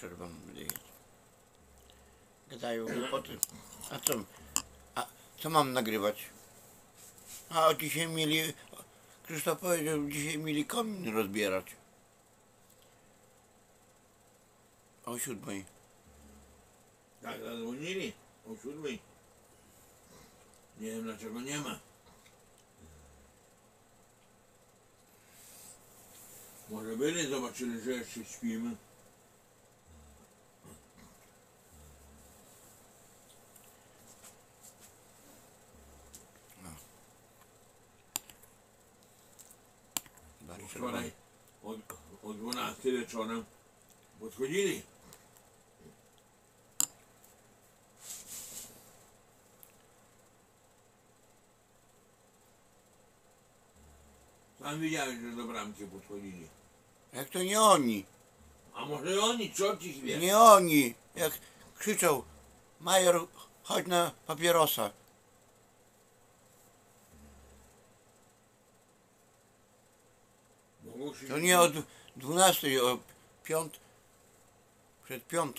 czerwoną lichę. Gadają głupoty. A co mam nagrywać? A dzisiaj mieli... Krzysztof powiedział, dzisiaj mieli komin rozbierać. O 7. Tak, zadzwonili. O 7. Nie wiem dlaczego nie ma. Może byli, zobaczyli, że jeszcze śpimy. Wczoraj o 12 wieczorem podchodzili. Sam widziałem, że do bramki podchodzili. Jak to nie oni? A może oni, co ci wie? Nie oni. Jak krzyczał, major, chodź na papierosa. To nie o 12, o 5, przed 5.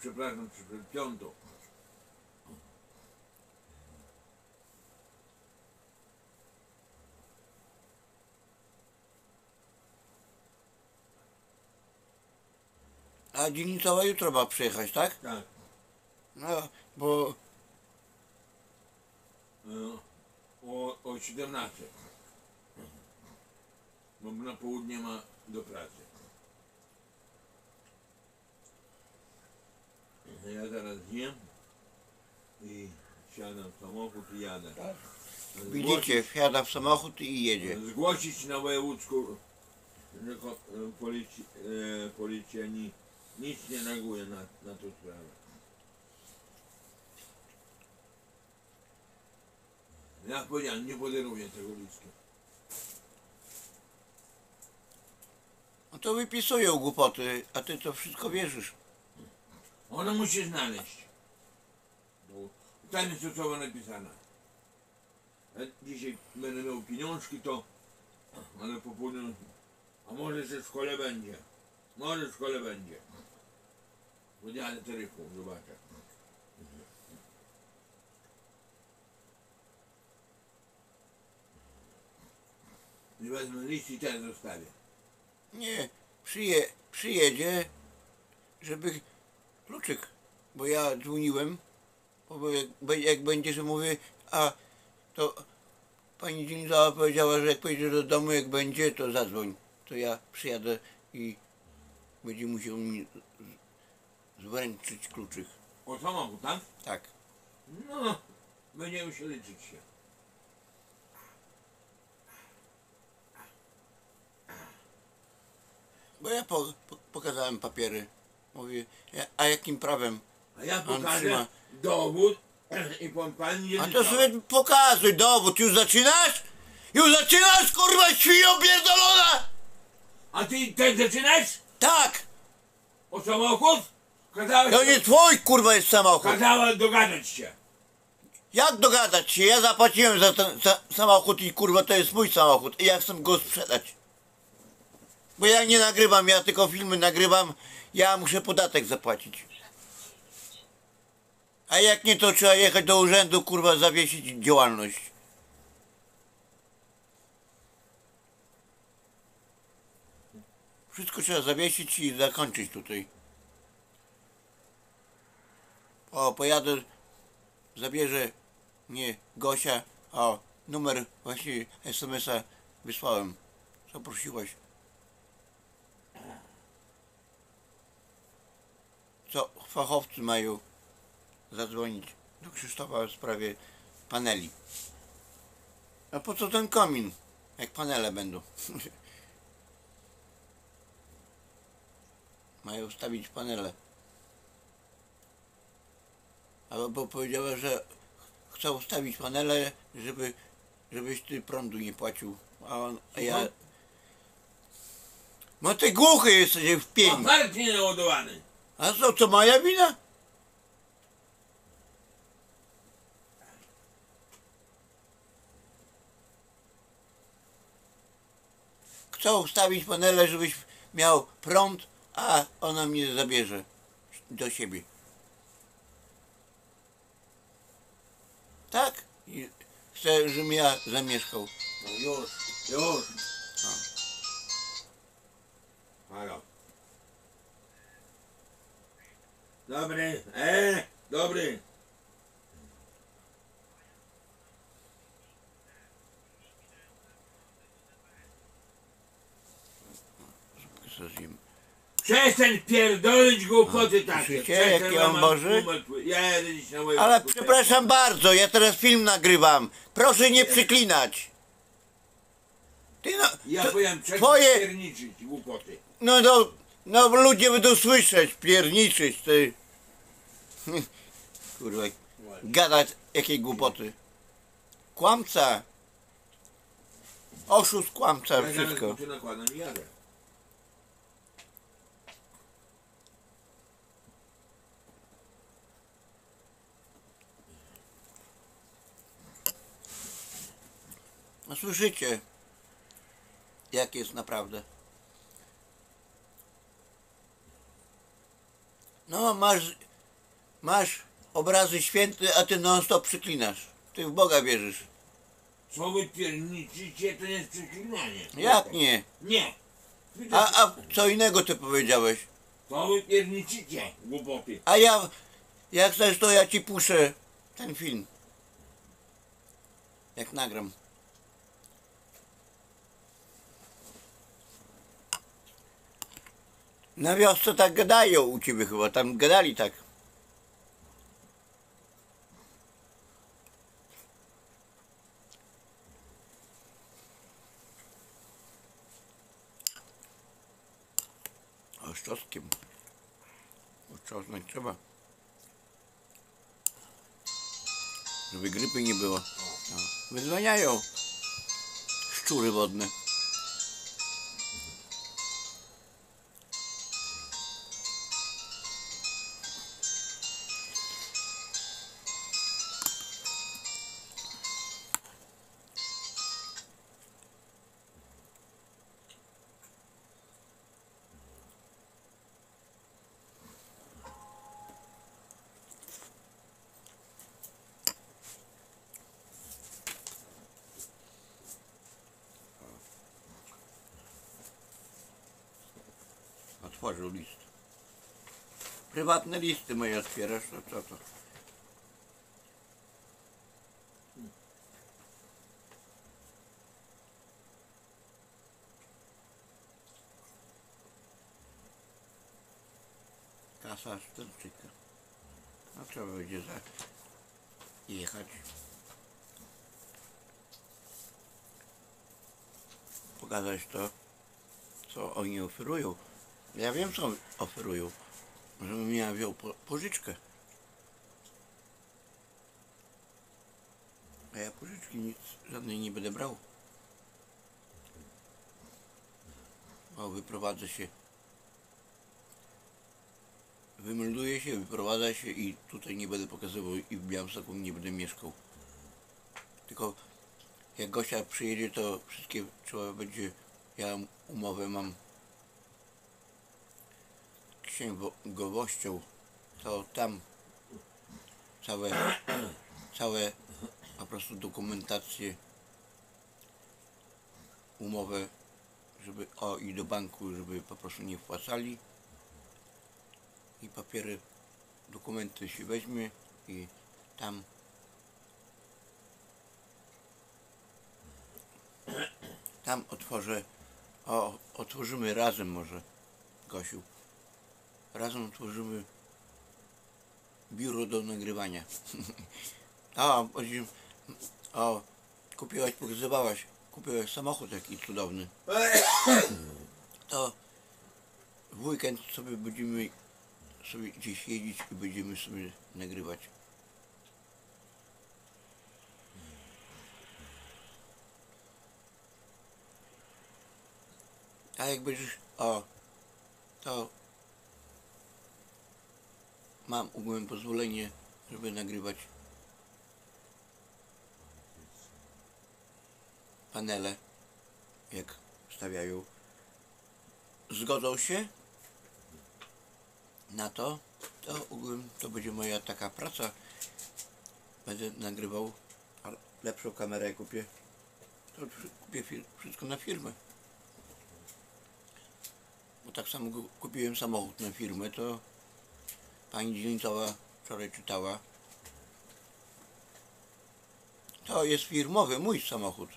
Przepraszam, przed 5. A dzielnicowa jutro ma przyjechać, tak? Tak. No, bo... O 17. Bo na południe ma do pracy. Ja zaraz zjem i siadam w samochód i jadę. Widzicie, wsiada w samochód i jedzie. Zgłosić na wojewódzku, że policja nic nie reaguje na tę sprawę. Ja powiedziałem, nie podaruję tego listu. No to wypisują głupoty, a ty to wszystko wierzysz. Ono musi znaleźć. Tam jest osoba napisana. Ja dzisiaj będę miał pieniążki, to... Ale po południu... A może się w szkole będzie. Może w szkole będzie. Podjadę taryfą, zobaczę. I wezmę list i ten zostawię. Nie, przyjedzie, żeby kluczyk, bo ja dzwoniłem, bo jak będzie, że mówię, a to pani dziennikarka powiedziała, że jak pojedziesz do domu, jak będzie, to zadzwoń, to ja przyjadę i będzie musiał mi zwręczyć kluczyk. O samochód, tak? Tak. No, będziemy się liczyć się. Bo ja pokazałem papiery. Mówię, a jakim prawem? A ja pokażę dowód i pan nie... A to sobie pokazuj dowód. Już zaczynasz? Już zaczynasz, kurwa, świnio pierdolona! A ty też zaczynasz? Tak! O samochód? Kazałeś... To nie twój, kurwa, jest samochód. Kazałem dogadać się. Jak dogadać się? Ja zapłaciłem za ten samochód i, kurwa, to jest mój samochód. I ja chcę go sprzedać. Bo ja nie nagrywam, ja tylko filmy nagrywam, ja muszę podatek zapłacić. A jak nie, to trzeba jechać do urzędu, kurwa, zawiesić działalność. Wszystko trzeba zawiesić i zakończyć tutaj. O, pojadę, zabierze mnie Gosia, o, numer właśnie SMS-a wysłałem, co prosiłaś. Co fachowcy mają zadzwonić do Krzysztofa w sprawie paneli. A po co ten komin, jak panele będą? Mają stawić panele. Albo powiedziała, że chcą stawić panele, żebyś ty prądu nie płacił. A ja... No ty głuchy jesteś w pień. Aparat nie naładowany. A co moja wina? Chcą ustawić panele, żebyś miał prąd, a ona mnie zabierze do siebie. Tak? I chcę, żebym ja zamieszkał. No już, już. Halo. Dobry, dobry. Przestań pierdolić głupoty takie. Jaki on Boży? Ale przepraszam bardzo, ja teraz film nagrywam. Proszę nie przyklinać. Ty no, ja powiem, twoje... pierniczyć głupoty. No ludzie będą słyszeć, pierniczyć ty. Kurwa, gadać jakiej głupoty. Kłamca. Oszust, kłamca, ja wszystko. No słyszycie, jak jest naprawdę. No masz obrazy święte, a ty non stop przyklinasz. Ty w Boga wierzysz. Co wy pierniczycie, to nie jest przyklinanie. Jak nie? Nie. A co innego ty powiedziałeś? Co wy pierniczycie, głupoty. A ja, jak chcesz, to ja ci puszę ten film. Jak nagram. Na wiosce tak gadają u ciebie chyba, tam gadali tak. O szczotkiem. Oczosnąć trzeba. Żeby grypy nie było. No. Wydzwaniają szczury wodne. Otworzył list. Prywatne listy moje otwierasz, no co to? Kasa Szczerczyka. No trzeba będzie jechać. Pokazać to, co oni oferują. Ja wiem, co oferują, żebym ja wziął pożyczkę. A ja pożyczki nic, żadnej nie będę brał. O, wyprowadzę się. Wymelduję się, wyprowadzę się i tutaj nie będę pokazywał i w Białymstoku nie będę mieszkał. Tylko jak Gosia przyjedzie, to wszystkie trzeba będzie, ja umowę mam. Księgowością, to tam całe po prostu dokumentację, umowę, żeby i do banku, żeby po prostu nie wpłacali i papiery, dokumenty się weźmie i tam otworzę, otworzymy razem może, Gosiu. Razem tworzymy biuro do nagrywania. Kupiłaś, pokazywałaś, kupiłaś samochód taki cudowny. To w weekend sobie będziemy gdzieś jeździć i będziemy sobie nagrywać. A jak będziesz, to mam ogólne pozwolenie, żeby nagrywać panele, jak stawiają. Zgodzą się na to, to będzie moja taka praca. Będę nagrywał, ale lepszą kamerę kupię. To kupię wszystko na firmę. Bo tak samo kupiłem samochód na firmę, to pani dzielnicowa wczoraj czytała. To jest firmowy, mój samochód,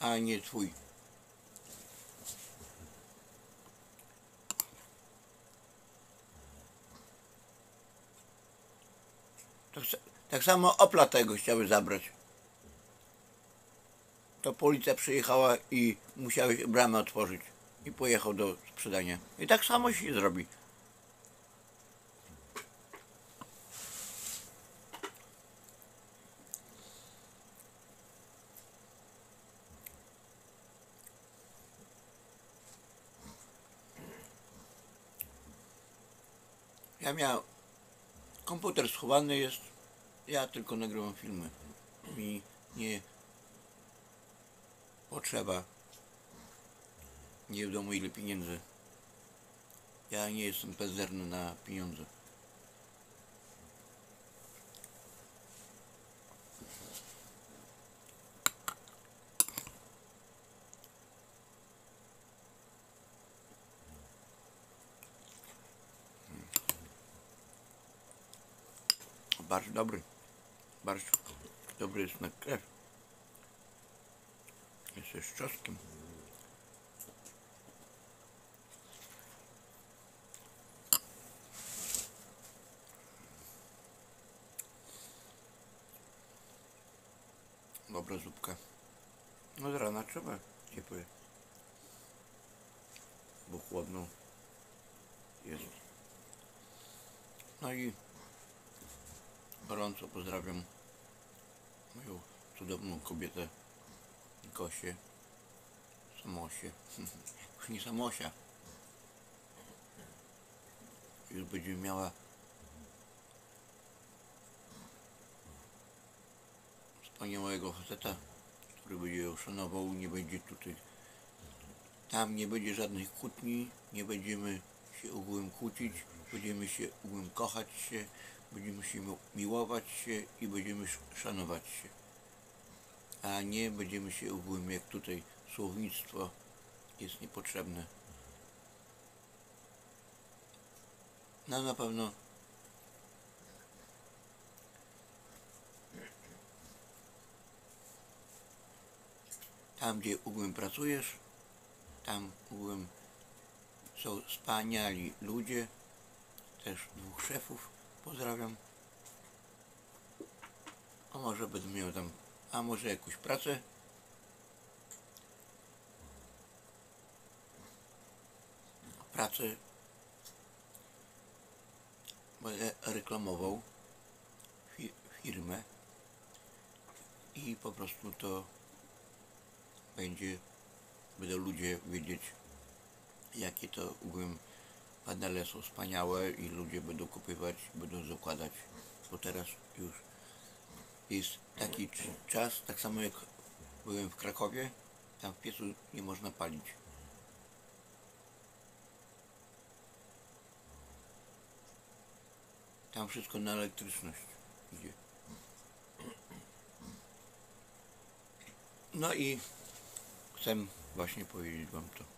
a nie twój. Tak samo Opla tego chciały zabrać. To policja przyjechała i musiałeś bramę otworzyć. I pojechał do sprzedania. I tak samo się zrobi. Ja miałem... Komputer schowany jest. Ja tylko nagrywam filmy. Mi nie... potrzeba. Nie wiadomo ile pieniędzy. Ja nie jestem pezerny na pieniądze. Barszcz dobry. Barszcz dobry jest na krew. Jest z czosnkiem. Dobra zupka. No z rana trzeba ciepłe. Bo chłodno jest. No i gorąco pozdrawiam moją cudowną kobietę Gosię. Samosię. Już nie Samosia. Już będzie miała 100 małego faceta, który będzie ją szanował, nie będzie tutaj. Tam nie będzie żadnych kłótni, nie będziemy się ogółem kłócić, będziemy się ogółem kochać się, będziemy się miłować się i będziemy szanować się. A nie będziemy się ogółem, jak tutaj słownictwo jest niepotrzebne. No na pewno tam, gdzie ogółem pracujesz, tam ogółem są wspaniali ludzie, też dwóch szefów pozdrawiam. A może będę miał tam, a może jakąś pracę. Pracę będę reklamował firmę i po prostu to będą ludzie wiedzieć, jakie to ogółem panele są wspaniałe i ludzie będą kupować, będą zakładać, bo teraz już jest taki czas, tak samo jak byłem w Krakowie, tam w piecu nie można palić. Tam wszystko na elektryczność idzie. No i chcę właśnie powiedzieć wam to.